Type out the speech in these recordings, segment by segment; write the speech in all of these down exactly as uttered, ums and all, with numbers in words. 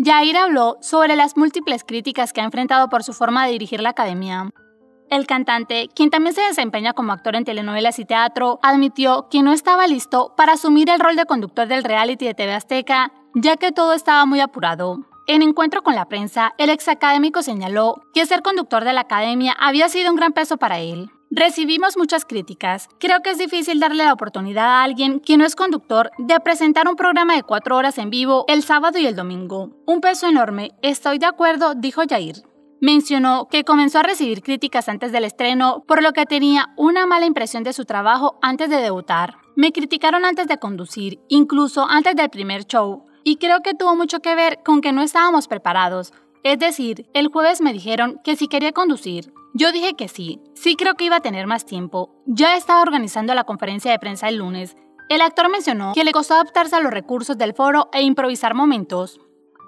Yahir habló sobre las múltiples críticas que ha enfrentado por su forma de dirigir La Academia. El cantante, quien también se desempeña como actor en telenovelas y teatro, admitió que no estaba listo para asumir el rol de conductor del reality de T V Azteca, ya que todo estaba muy apurado. En encuentro con la prensa, el exacadémico señaló que ser conductor de La Academia había sido un gran peso para él. Recibimos muchas críticas. Creo que es difícil darle la oportunidad a alguien que no es conductor de presentar un programa de cuatro horas en vivo el sábado y el domingo. Un peso enorme, estoy de acuerdo, dijo Yahir. Mencionó que comenzó a recibir críticas antes del estreno, por lo que tenía una mala impresión de su trabajo antes de debutar. Me criticaron antes de conducir, incluso antes del primer show. Y creo que tuvo mucho que ver con que no estábamos preparados. Es decir, el jueves me dijeron que si quería conducir. Yo dije que sí, sí creo que iba a tener más tiempo. Ya estaba organizando la conferencia de prensa el lunes. El actor mencionó que le costó adaptarse a los recursos del foro e improvisar momentos.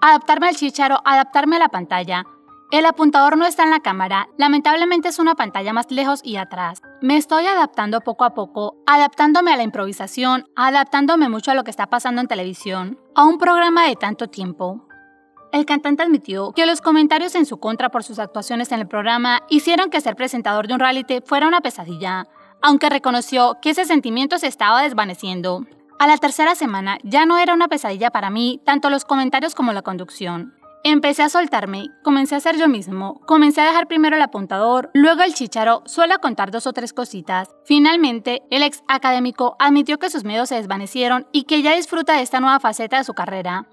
Adaptarme al chícharo, adaptarme a la pantalla. El apuntador no está en la cámara, lamentablemente es una pantalla más lejos y atrás. Me estoy adaptando poco a poco, adaptándome a la improvisación, adaptándome mucho a lo que está pasando en televisión, a un programa de tanto tiempo. El cantante admitió que los comentarios en su contra por sus actuaciones en el programa hicieron que ser presentador de un reality fuera una pesadilla, aunque reconoció que ese sentimiento se estaba desvaneciendo. A la tercera semana ya no era una pesadilla para mí, tanto los comentarios como la conducción. Empecé a soltarme, comencé a ser yo mismo, comencé a dejar primero el apuntador, luego el chícharo, suelo contar dos o tres cositas. Finalmente, el ex académico admitió que sus miedos se desvanecieron y que ya disfruta de esta nueva faceta de su carrera.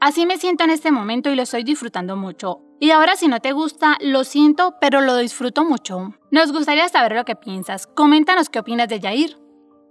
Así me siento en este momento y lo estoy disfrutando mucho. Y ahora si no te gusta, lo siento, pero lo disfruto mucho. Nos gustaría saber lo que piensas, coméntanos qué opinas de Yahir.